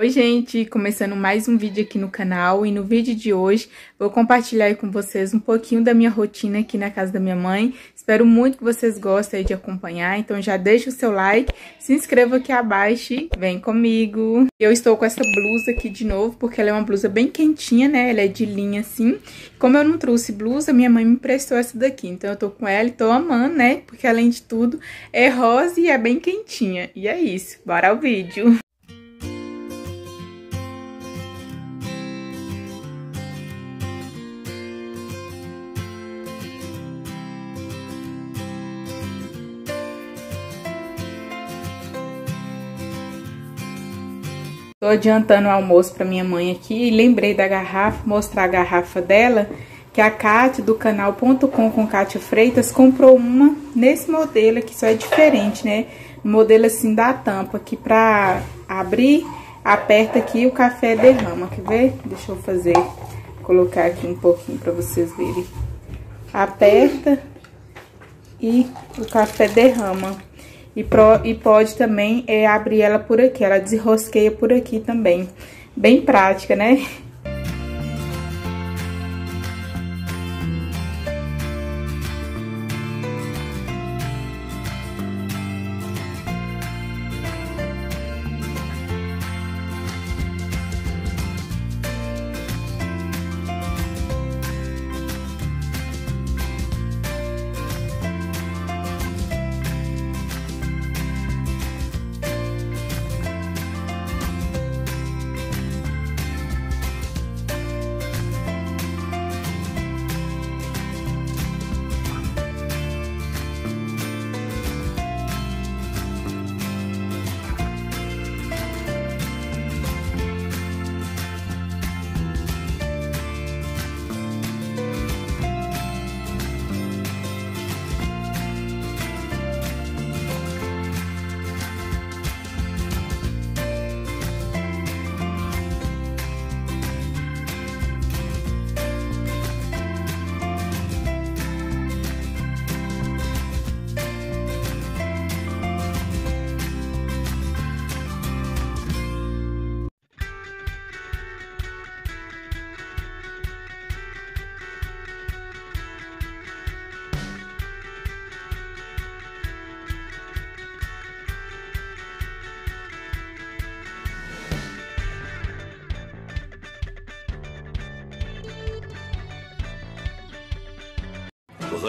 Oi gente, começando mais um vídeo aqui no canal, e no vídeo de hoje vou compartilhar aí com vocês um pouquinho da minha rotina aqui na casa da minha mãe. Espero muito que vocês gostem aí de acompanhar, então já deixa o seu like, se inscreva aqui abaixo e vem comigo. Eu estou com essa blusa aqui de novo, porque ela é uma blusa bem quentinha, né, ela é de linha assim. Como eu não trouxe blusa, minha mãe me emprestou essa daqui, então eu tô com ela e tô amando, né, porque além de tudo é rosa e é bem quentinha. E é isso, bora ao vídeo! Tô adiantando o almoço pra minha mãe aqui e lembrei da garrafa, mostrar a garrafa dela, que a Kátia do canal .com com Kátia Freitas comprou uma nesse modelo aqui, só é diferente, né? Um modelo assim da tampa, que pra abrir, aperta aqui e o café derrama, quer ver? Deixa eu fazer, colocar aqui um pouquinho pra vocês verem. Aperta e o café derrama. E pode também abrir ela por aqui, ela desrosqueia por aqui também. Bem prática, né?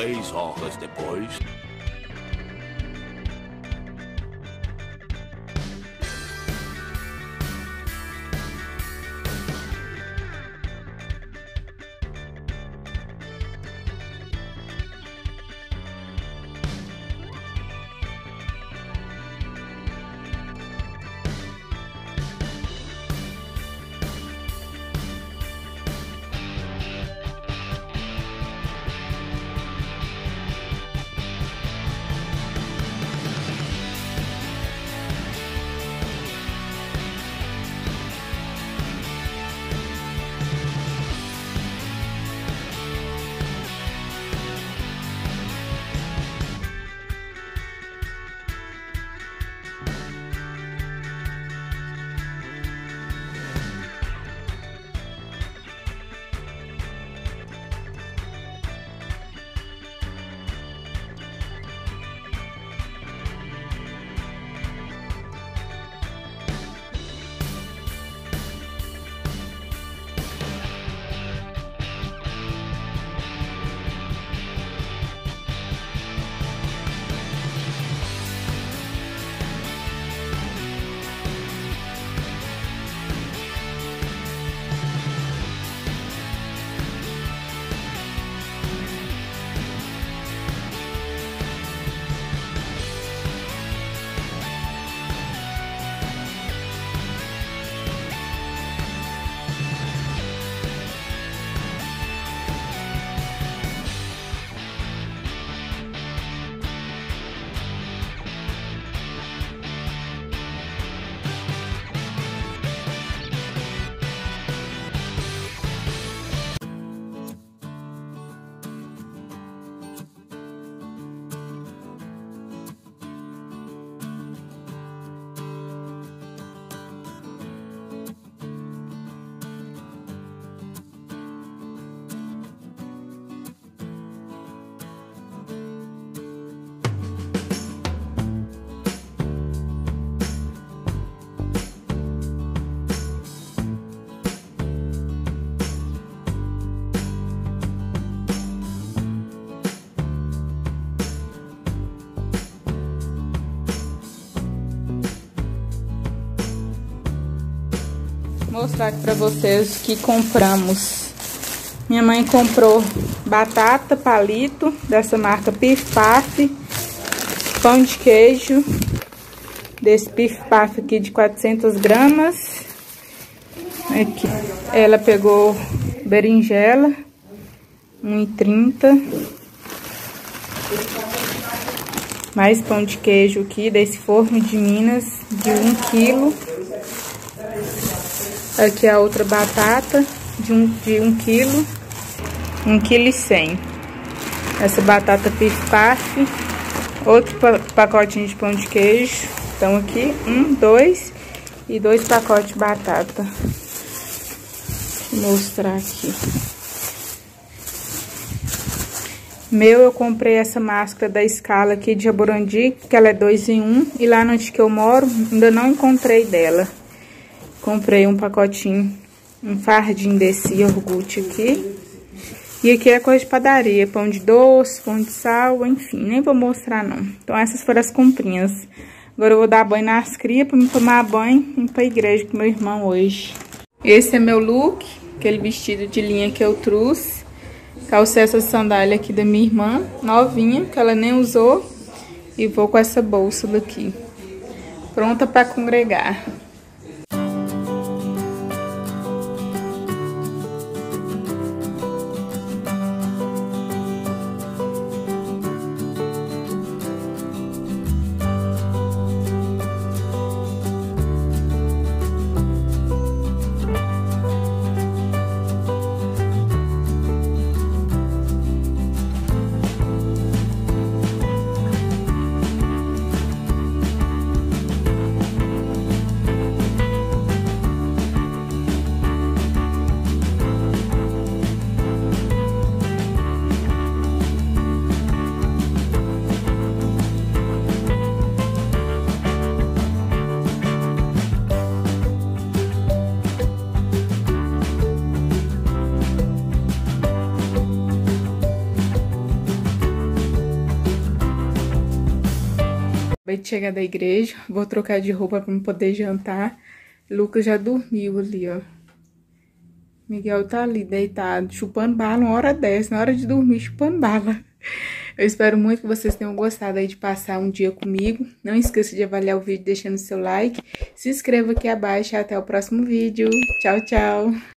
Três horas depois... mostrar aqui pra vocês o que compramos. Minha mãe comprou batata palito, dessa marca Pif Paf, pão de queijo, desse Pif Paf aqui de 400 gramas. Aqui. Ela pegou berinjela, 1,30. Mais pão de queijo aqui, desse forno de Minas, de 1 quilo. Aqui a outra batata, de 1 quilo, 1 quilo e 100. Essa batata Pif Paf. Outro pacotinho de pão de queijo. Então aqui, 1, 2 e 2 pacotes de batata. Vou mostrar aqui. Eu comprei essa máscara da Scala aqui de Jaburandi, que ela é 2 em 1, e lá onde que eu moro ainda não encontrei dela. Comprei um pacotinho, um fardinho desse iogurte aqui. E aqui é coisa de padaria, pão de doce, pão de sal, enfim, nem vou mostrar não. Então essas foram as comprinhas. Agora eu vou dar banho nas crias pra me tomar banho e ir pra igreja com meu irmão hoje. Esse é meu look, aquele vestido de linha que eu trouxe. Calcei essa sandália aqui da minha irmã, novinha, que ela nem usou. E vou com essa bolsa daqui, pronta para congregar. Acabei de chegar da igreja, vou trocar de roupa pra poder jantar. Lucas já dormiu ali, ó. Miguel tá ali deitado, chupando bala uma hora dessa, na hora de dormir, chupando bala. Eu espero muito que vocês tenham gostado aí de passar um dia comigo. Não esqueça de avaliar o vídeo deixando seu like. Se inscreva aqui abaixo e até o próximo vídeo. Tchau, tchau!